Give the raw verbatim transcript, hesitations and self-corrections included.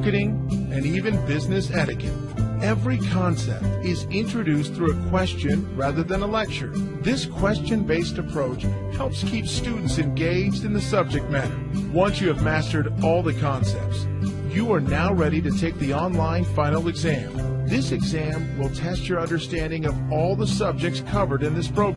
marketing, and even business etiquette. Every concept is introduced through a question rather than a lecture. This question-based approach helps keep students engaged in the subject matter. Once you have mastered all the concepts, you are now ready to take the online final exam. This exam will test your understanding of all the subjects covered in this program.